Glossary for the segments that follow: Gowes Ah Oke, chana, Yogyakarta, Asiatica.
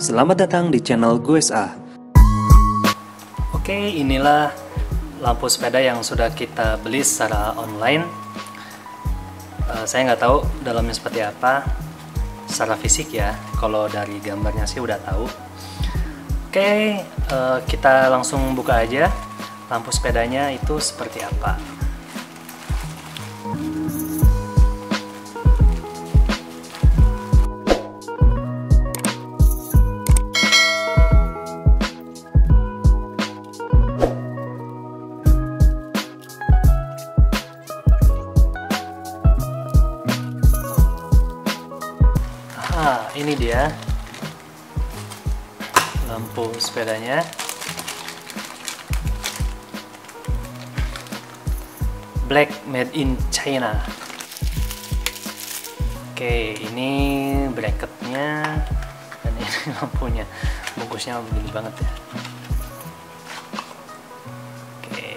Selamat datang di channel Gowes Ah. Oke, inilah lampu sepeda yang sudah kita beli secara online. Saya nggak tahu dalamnya seperti apa secara fisik ya. Kalau dari gambarnya sih udah tahu. Oke, kita langsung buka aja lampu sepedanya itu seperti apa. Ini dia lampu sepedanya. Black made in China. Oke, ini bracketnya dan ini lampunya. Bungkusnya bagus banget ya. Oke,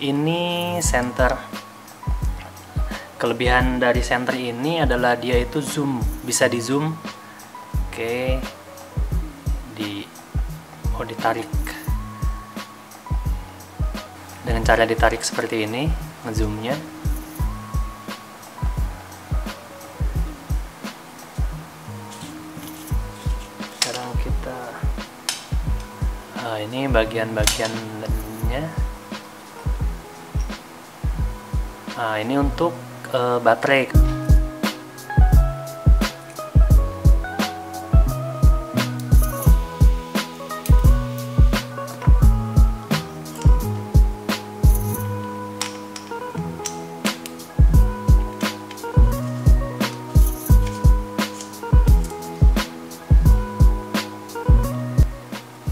ini senter. Kelebihan dari senter ini adalah dia itu zoom, bisa di zoom. Oke, ditarik dengan cara ditarik seperti ini, ngezoomnya. Sekarang kita ini bagian-bagian lemnya. Ini untuk baterai.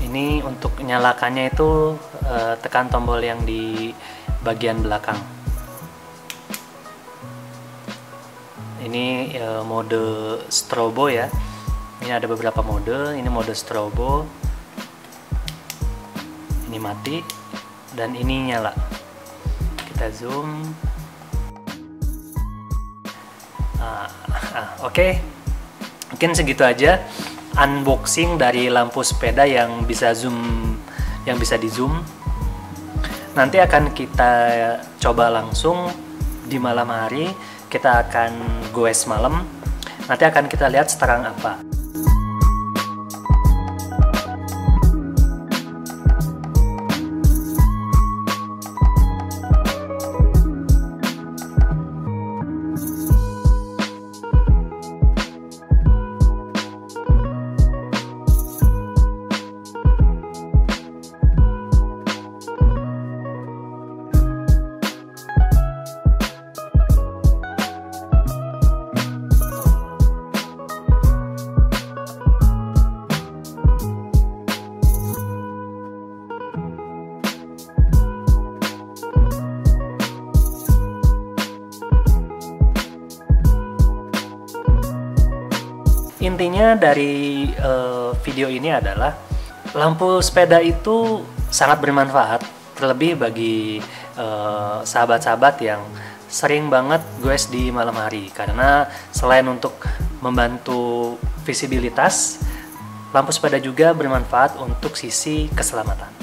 Ini untuk nyalakannya itu tekan tombol yang di bagian belakang. Ini mode strobo ya. Ini ada beberapa mode. Ini mode strobo. Ini mati dan ini nyala. Kita zoom. Oke. Mungkin segitu aja unboxing dari lampu sepeda yang bisa zoom, yang bisa di zoom. Nanti akan kita coba langsung di malam hari. Kita akan goes malam. Nanti akan kita lihat seterang apa. Intinya dari video ini adalah lampu sepeda itu sangat bermanfaat, terlebih bagi sahabat-sahabat yang sering banget goes di malam hari, karena selain untuk membantu visibilitas, lampu sepeda juga bermanfaat untuk sisi keselamatan.